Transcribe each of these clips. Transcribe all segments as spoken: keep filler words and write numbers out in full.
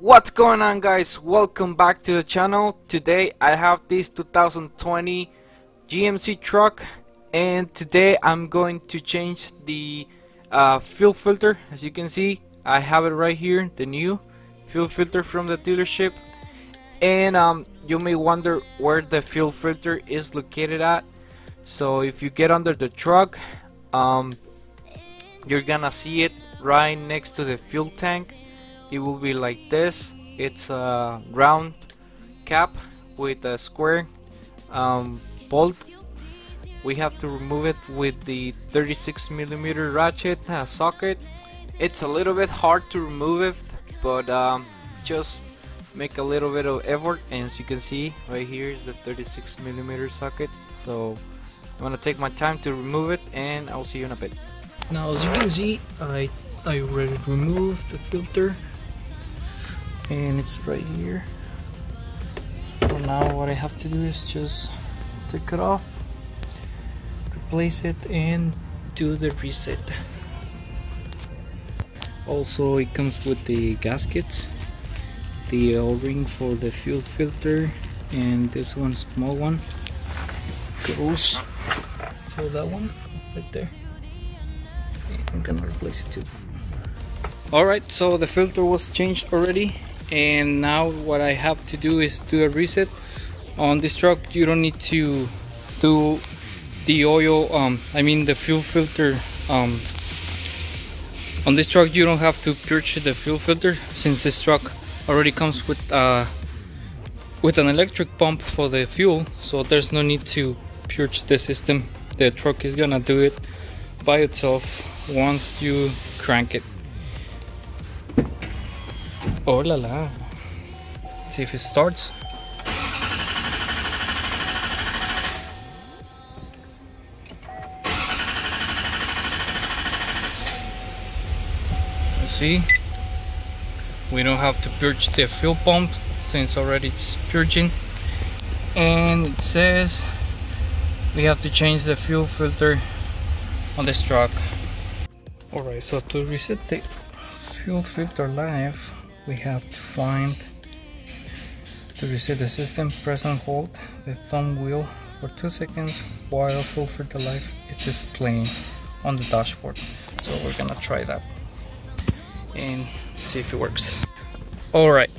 What's going on, guys? Welcome back to the channel. Today I have this two thousand twenty G M C truck, and today I'm going to change the uh, fuel filter. As you can see, I have it right here, the new fuel filter from the dealership. And um, you may wonder where the fuel filter is located at. So if you get under the truck, um, you're gonna see it right next to the fuel tank. It will be like this. It's a round cap with a square um, bolt. We have to remove it with the thirty-six millimeter ratchet uh, socket. It's a little bit hard to remove it, but um, just make a little bit of effort. And as you can see, right here is the thirty-six millimeter socket. So I'm gonna take my time to remove it, and I'll see you in a bit. Now, as you can see, I I already removed the filter, and it's right here. So now what I have to do is just take it off, replace it, and do the reset. Also, it comes with the gaskets, the O-ring for the fuel filter, and this one, small one, goes to that one right there. I'm gonna replace it too. Alright, so the filter was changed already, and now what I have to do is do a reset. On this truck you don't need to do the oil, um, I mean the fuel filter. Um, on this truck you don't have to purchase the fuel filter, since this truck already comes with, uh, with an electric pump for the fuel, so there's no need to purchase the system. The truck is gonna do it by itself once you crank it. Oh la la. See if it starts. You see? We don't have to purge the fuel pump, since already it's purging. And it says we have to change the fuel filter on this truck. Alright, so to reset the fuel filter live, we have to find, to reset the system, press and hold the thumb wheel for two seconds while full filter life is displaying on the dashboard. So we're gonna try that and see if it works. Alright,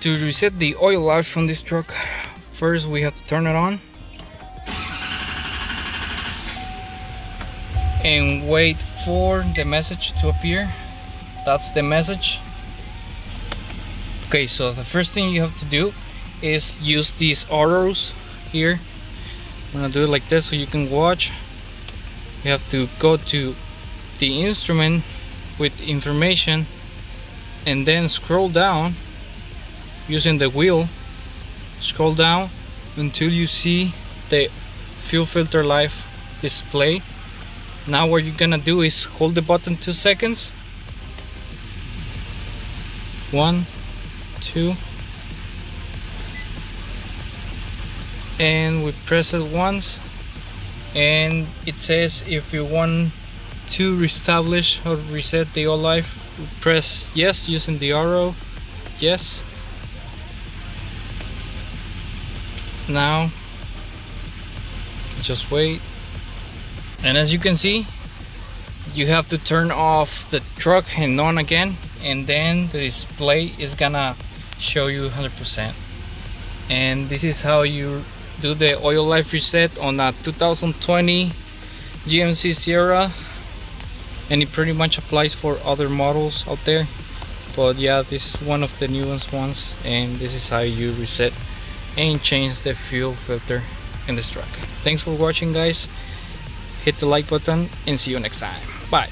to reset the oil life from this truck, first we have to turn it on and wait for the message to appear. That's the message. Okay, so the first thing you have to do is use these arrows here. I'm gonna do it like this so you can watch. You have to go to the instrument with information and then scroll down using the wheel. Scroll down until you see the fuel filter life display. Now what you're gonna do is hold the button two seconds. One, two, and we press it once, and it says if you want to reestablish or reset the old life, we press yes using the arrow, yes. Now just wait, and as you can see, you have to turn off the truck and on again, and then the display is gonna show you one hundred percent. And this is how you do the oil life reset on a two thousand twenty G M C Sierra, and it pretty much applies for other models out there, but yeah, this is one of the newest ones, and this is how you reset and change the fuel filter in this truck. Thanks for watching, guys. Hit the like button and see you next time. Bye.